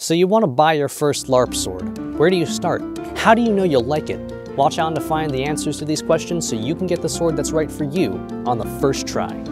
So you want to buy your first LARP sword. Where do you start? How do you know you'll like it? Watch on to find the answers to these questions so you can get the sword that's right for you on the first try.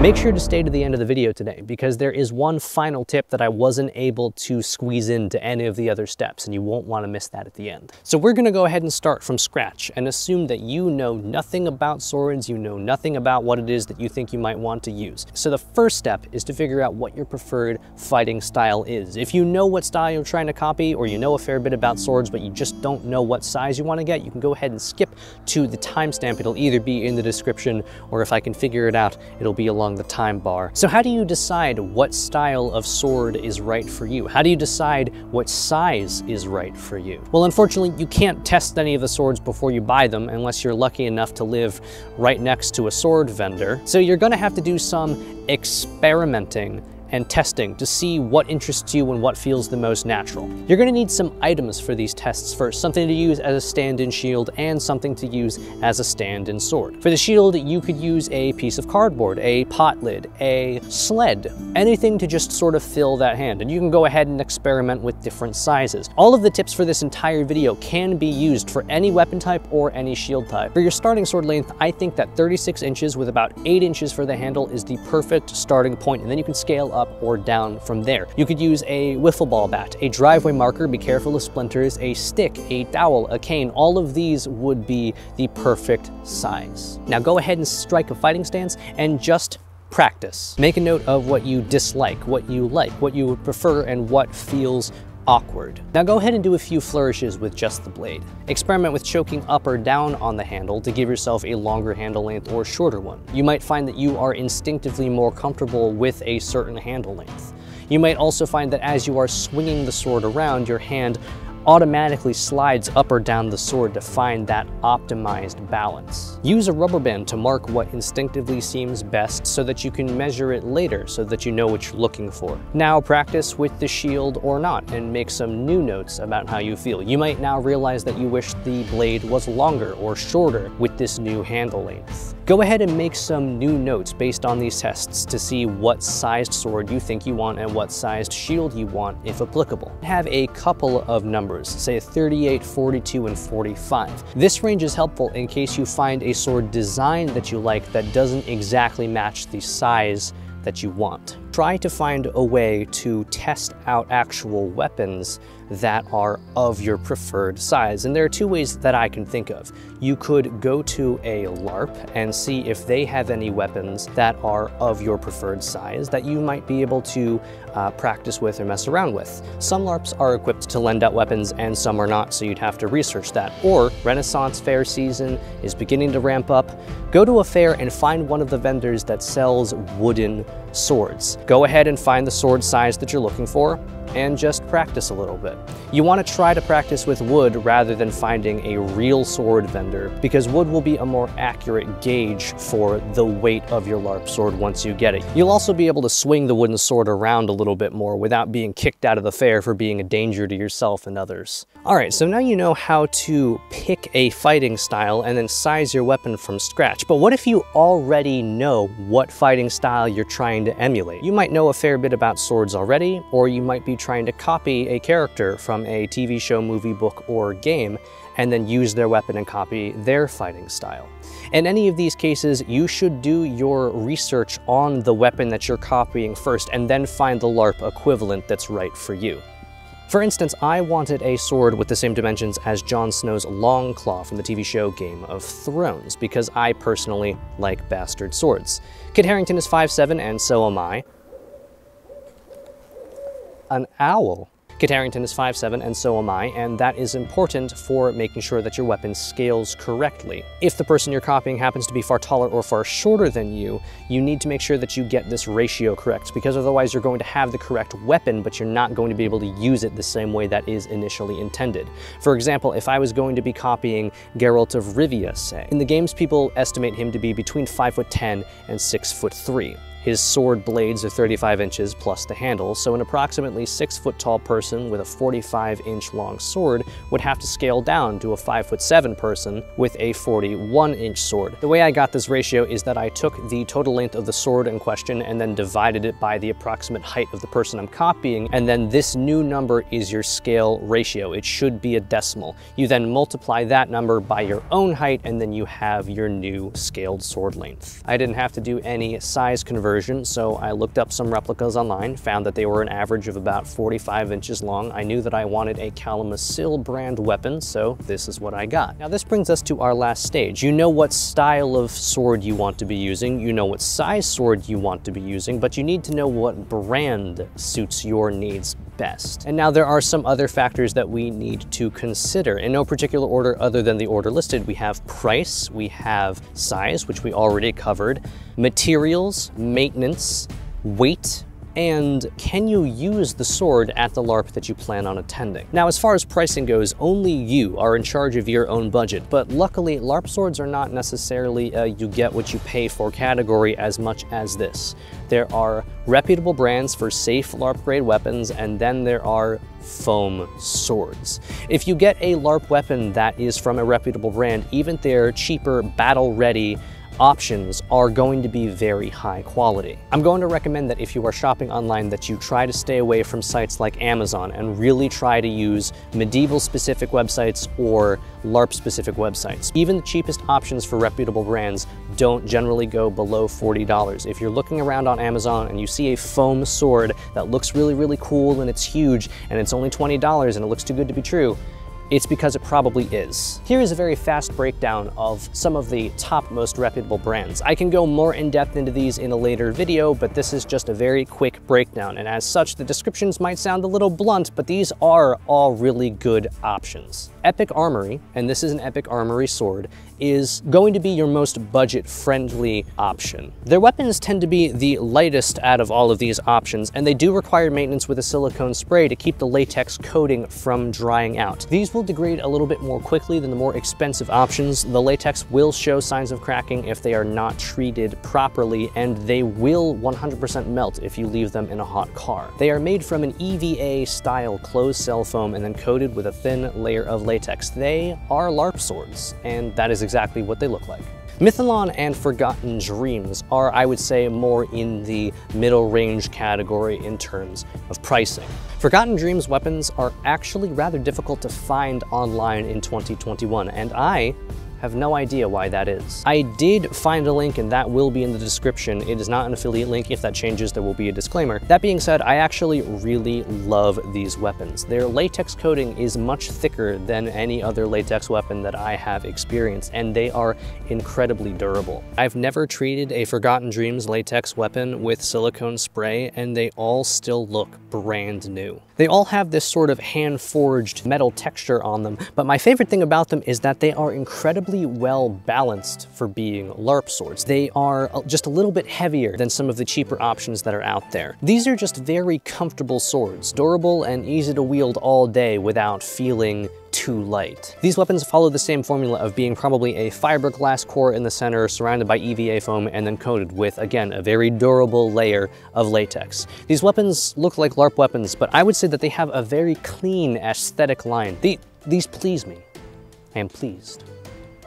Make sure to stay to the end of the video today because there is one final tip that I wasn't able to squeeze into any of the other steps, and you won't want to miss that at the end. So we're going to go ahead and start from scratch and assume that you know nothing about swords, you know nothing about what it is that you think you might want to use. So the first step is to figure out what your preferred fighting style is. If you know what style you're trying to copy, or you know a fair bit about swords but you just don't know what size you want to get, you can go ahead and skip to the timestamp. It'll either be in the description, or if I can figure it out, it'll be along the time bar. So how do you decide what style of sword is right for you? How do you decide what size is right for you? Well, unfortunately, you can't test any of the swords before you buy them unless you're lucky enough to live right next to a sword vendor. So you're going to have to do some experimenting and testing to see what interests you and what feels the most natural. You're going to need some items for these tests first, something to use as a stand-in shield and something to use as a stand-in sword. For the shield, you could use a piece of cardboard, a pot lid, a sled, anything to just sort of fill that hand. And you can go ahead and experiment with different sizes. All of the tips for this entire video can be used for any weapon type or any shield type. For your starting sword length, I think that 36 inches with about 8 inches for the handle is the perfect starting point, and then you can scale up or down from there. You could use a wiffle ball bat, a driveway marker, be careful of splinters, a stick, a dowel, a cane. All of these would be the perfect size. Now go ahead and strike a fighting stance and just practice. Make a note of what you dislike, what you like, what you would prefer, and what feels awkward. Now go ahead and do a few flourishes with just the blade. Experiment with choking up or down on the handle to give yourself a longer handle length or shorter one. You might find that you are instinctively more comfortable with a certain handle length. You might also find that as you are swinging the sword around, your hand automatically slides up or down the sword to find that optimized balance. Use a rubber band to mark what instinctively seems best so that you can measure it later so that you know what you're looking for. Now practice with the shield or not and make some new notes about how you feel. You might now realize that you wish the blade was longer or shorter with this new handle length. Go ahead and make some new notes based on these tests to see what sized sword you think you want and what sized shield you want, if applicable. Have a couple of numbers, say 38, 42, and 45. This range is helpful in case you find a sword design that you like that doesn't exactly match the size that you want. Try to find a way to test out actual weapons that are of your preferred size. And there are two ways that I can think of. You could go to a LARP and see if they have any weapons that are of your preferred size that you might be able to practice with or mess around with. Some LARPs are equipped to lend out weapons and some are not, so you'd have to research that. Or Renaissance Fair season is beginning to ramp up. Go to a fair and find one of the vendors that sells wooden swords. Go ahead and find the sword size that you're looking for and just practice a little bit. You want to try to practice with wood rather than finding a real sword vendor, because wood will be a more accurate gauge for the weight of your LARP sword once you get it. You'll also be able to swing the wooden sword around a little bit more without being kicked out of the fair for being a danger to yourself and others. All right, so now you know how to pick a fighting style and then size your weapon from scratch. But what if you already know what fighting style you're trying to emulate? You might know a fair bit about swords already, or you might be trying to copy a character from a TV show, movie, book, or game, and then use their weapon and copy their fighting style. In any of these cases, you should do your research on the weapon that you're copying first, and then find the LARP equivalent that's right for you. For instance, I wanted a sword with the same dimensions as Jon Snow's Longclaw from the TV show Game of Thrones, because I personally like bastard swords. Kit Harington is 5'7", and so am I. An owl. Kit Harington is 5'7", and so am I, and that is important for making sure that your weapon scales correctly. If the person you're copying happens to be far taller or far shorter than you, you need to make sure that you get this ratio correct, because otherwise you're going to have the correct weapon, but you're not going to be able to use it the same way that is initially intended. For example, if I was going to be copying Geralt of Rivia, say, in the games people estimate him to be between 5'10" and 6'3". His sword blades are 35 inches plus the handle, so an approximately 6 foot tall person with a 45 inch long sword would have to scale down to a 5'7" person with a 41 inch sword. The way I got this ratio is that I took the total length of the sword in question and then divided it by the approximate height of the person I'm copying, and then this new number is your scale ratio. It should be a decimal. You then multiply that number by your own height, and then you have your new scaled sword length. I didn't have to do any size conversion, so I looked up some replicas online, found that they were an average of about 45 inches long. I knew that I wanted a Calimacil brand weapon, so this is what I got. Now this brings us to our last stage. You know what style of sword you want to be using, you know what size sword you want to be using, but you need to know what brand suits your needs best. And now there are some other factors that we need to consider in no particular order other than the order listed. We have price, we have size, which we already covered, materials, maintenance, weight, and can you use the sword at the LARP that you plan on attending? Now, as far as pricing goes, only you are in charge of your own budget, but luckily LARP swords are not necessarily a you get what you pay for category as much as this. There are reputable brands for safe LARP grade weapons, and then there are foam swords. If you get a LARP weapon that is from a reputable brand, even their cheaper battle ready options are going to be very high quality. I'm going to recommend that if you are shopping online that you try to stay away from sites like Amazon and really try to use medieval specific websites or LARP specific websites. Even the cheapest options for reputable brands don't generally go below $40. If you're looking around on Amazon and you see a foam sword that looks really, really cool and it's huge and it's only $20 and it looks too good to be true, it's because it probably is. Here is a very fast breakdown of some of the top most reputable brands. I can go more in depth into these in a later video, but this is just a very quick breakdown. And as such, the descriptions might sound a little blunt, but these are all really good options. Epic Armory, and this is an Epic Armory sword, is going to be your most budget-friendly option. Their weapons tend to be the lightest out of all of these options, and they do require maintenance with a silicone spray to keep the latex coating from drying out. These will degrade a little bit more quickly than the more expensive options. The latex will show signs of cracking if they are not treated properly, and they will 100% melt if you leave them in a hot car. They are made from an EVA style closed cell foam and then coated with a thin layer of latex. They are LARP swords, and that is exactly what they look like. Mytholon and Forgotten Dreams are, I would say, more in the middle range category in terms of pricing. Forgotten Dreams weapons are actually rather difficult to find online in 2021, and I have no idea why that is. I did find a link, and that will be in the description. It is not an affiliate link. If that changes, there will be a disclaimer. That being said, I actually really love these weapons. Their latex coating is much thicker than any other latex weapon that I have experienced, and they are incredibly durable. I've never treated a Forgotten Dreams latex weapon with silicone spray, and they all still look brand new. They all have this sort of hand-forged metal texture on them, but my favorite thing about them is that they are incredibly well balanced for being LARP swords. They are just a little bit heavier than some of the cheaper options that are out there. These are just very comfortable swords, durable and easy to wield all day without feeling too light. These weapons follow the same formula of being probably a fiberglass core in the center, surrounded by EVA foam, and then coated with, again, a very durable layer of latex. These weapons look like LARP weapons, but I would say that they have a very clean aesthetic line. These please me. I am pleased.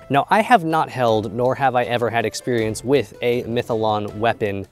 Now, I have not held, nor have I ever had experience with a Mytholon weapon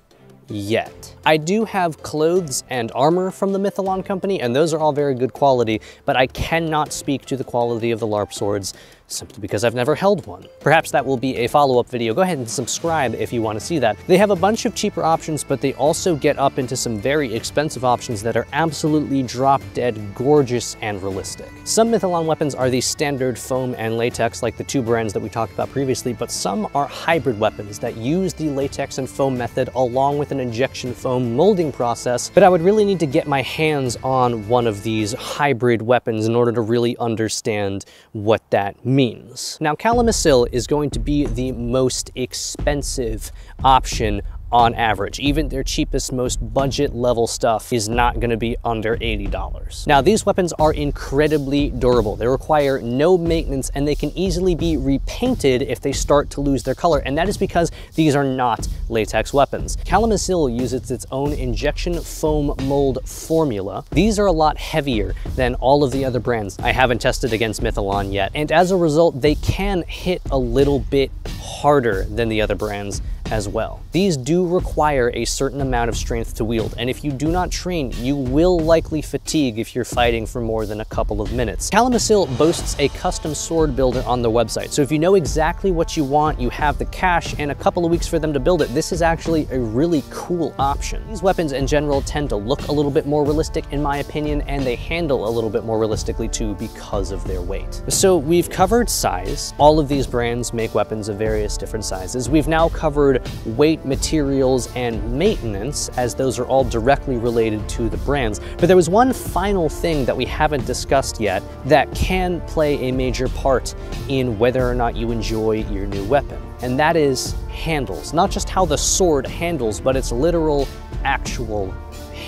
yet. I do have clothes and armor from the Mytholon company, and those are all very good quality, but I cannot speak to the quality of the LARP swords simply because I've never held one. Perhaps that will be a follow-up video. Go ahead and subscribe if you want to see that. They have a bunch of cheaper options, but they also get up into some very expensive options that are absolutely drop-dead gorgeous and realistic. Some Mytholon weapons are the standard foam and latex, like the two brands that we talked about previously, but some are hybrid weapons that use the latex and foam method along with an injection foam molding process, but I would really need to get my hands on one of these hybrid weapons in order to really understand what that means. Now, Calimacil is going to be the most expensive option on average. Even their cheapest, most budget level stuff is not gonna be under $80. Now, these weapons are incredibly durable. They require no maintenance and they can easily be repainted if they start to lose their color. And that is because these are not latex weapons. Calimacil uses its own injection foam mold formula. These are a lot heavier than all of the other brands. I haven't tested against Mytholon yet. And as a result, they can hit a little bit harder than the other brands as well. These do require a certain amount of strength to wield, and if you do not train, you will likely fatigue if you're fighting for more than a couple of minutes. Calimacil boasts a custom sword builder on their website, so if you know exactly what you want, you have the cash and a couple of weeks for them to build it, this is actually a really cool option. These weapons in general tend to look a little bit more realistic in my opinion, and they handle a little bit more realistically too because of their weight. So we've covered size. All of these brands make weapons of various different sizes. We've now covered weight, materials, and maintenance, as those are all directly related to the brands. But there was one final thing that we haven't discussed yet that can play a major part in whether or not you enjoy your new weapon, and that is handles. Not just how the sword handles, but its literal, actual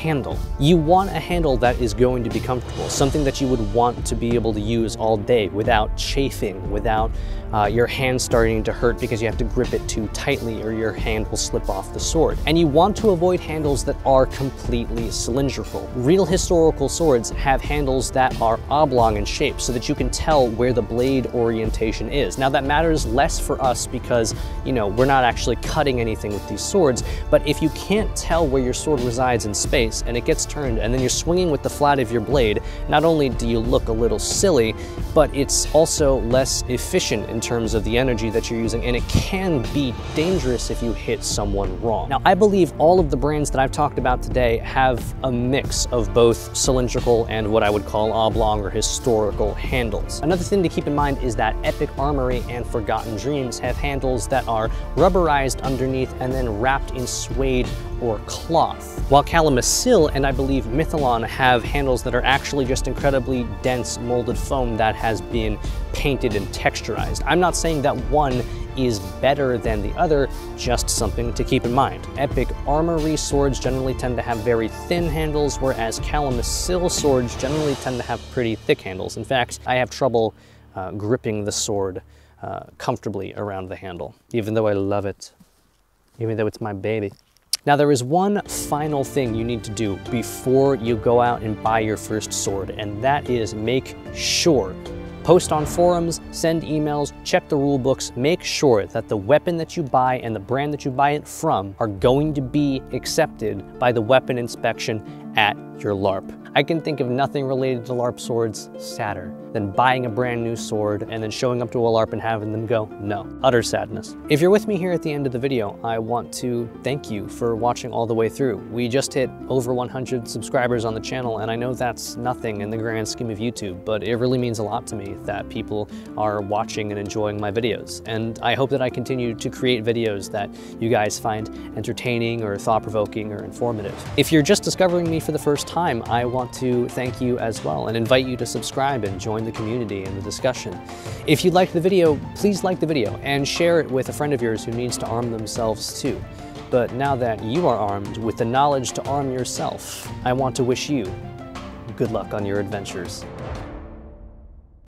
handle. You want a handle that is going to be comfortable, something that you would want to be able to use all day without chafing, without your hand starting to hurt because you have to grip it too tightly or your hand will slip off the sword. And you want to avoid handles that are completely cylindrical. Real historical swords have handles that are oblong in shape so that you can tell where the blade orientation is. Now that matters less for us because, you know, we're not actually cutting anything with these swords, but if you can't tell where your sword resides in space, and it gets turned and then you're swinging with the flat of your blade, not only do you look a little silly, but it's also less efficient in terms of the energy that you're using, and it can be dangerous if you hit someone wrong. Now, I believe all of the brands that I've talked about today have a mix of both cylindrical and what I would call oblong or historical handles. Another thing to keep in mind is that Epic Armory and Forgotten Dreams have handles that are rubberized underneath and then wrapped in suede or cloth, while Calimacil and I believe Mytholon have handles that are actually just incredibly dense molded foam that has been painted and texturized. I'm not saying that one is better than the other, just something to keep in mind. Epic Armory swords generally tend to have very thin handles, whereas Calimacil swords generally tend to have pretty thick handles. In fact, I have trouble gripping the sword comfortably around the handle, even though I love it, even though it's my baby. Now, there is one final thing you need to do before you go out and buy your first sword, and that is make sure. Post on forums, send emails, check the rule books, make sure that the weapon that you buy and the brand that you buy it from are going to be accepted by the weapon inspection at your LARP. I can think of nothing related to LARP swords sadder than buying a brand new sword and then showing up to a LARP and having them go, no. Utter sadness. If you're with me here at the end of the video, I want to thank you for watching all the way through. We just hit over 100 subscribers on the channel, and I know that's nothing in the grand scheme of YouTube, but it really means a lot to me that people are watching and enjoying my videos. And I hope that I continue to create videos that you guys find entertaining or thought-provoking or informative. If you're just discovering me for the first time, I want to thank you as well and invite you to subscribe and join the community and the discussion. If you liked the video, please like the video and share it with a friend of yours who needs to arm themselves too. But now that you are armed with the knowledge to arm yourself, I want to wish you good luck on your adventures.